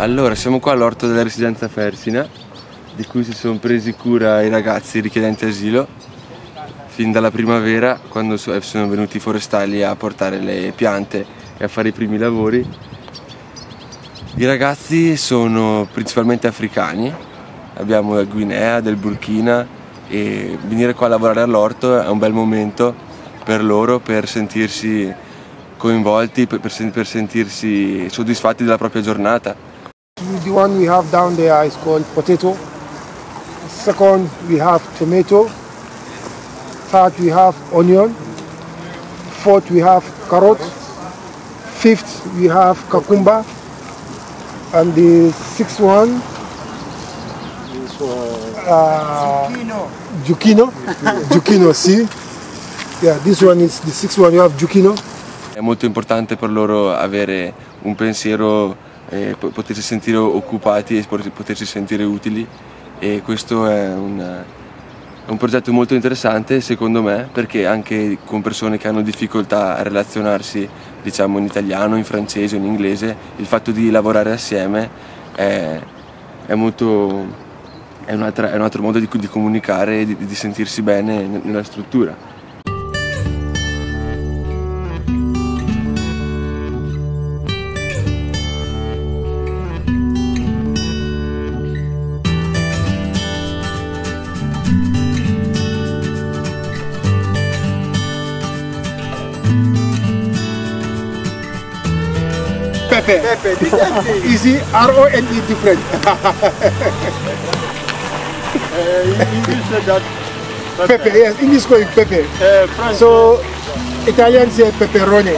Allora, siamo qua all'orto della Residenza Fersina, di cui si sono presi cura i ragazzi richiedenti asilo fin dalla primavera, quando sono venuti i forestali a portare le piante e a fare i primi lavori. I ragazzi sono principalmente africani, abbiamo da Guinea, del Burkina, e venire qua a lavorare all'orto è un bel momento per loro, per sentirsi coinvolti, per sentirsi soddisfatti della propria giornata. The one we have down there is called potato. Second we have tomato. Third we have onion. Fourth we have carrot. Fifth we have cucumber. And the sixth one zucchino. Zucchino, sì. Yeah, this one is the sixth one, you have zucchino. È molto importante per loro avere un pensiero, potersi sentire occupati e potersi sentire utili, e questo è un progetto molto interessante secondo me, perché anche con persone che hanno difficoltà a relazionarsi, diciamo, in italiano, in francese, in inglese, il fatto di lavorare assieme è un altro modo di comunicare e di sentirsi bene nella struttura. Pepe, easy, R-O-N-E, different. English said that. Pepe, yes, English calling Pepe. So, Italian say pepperoni.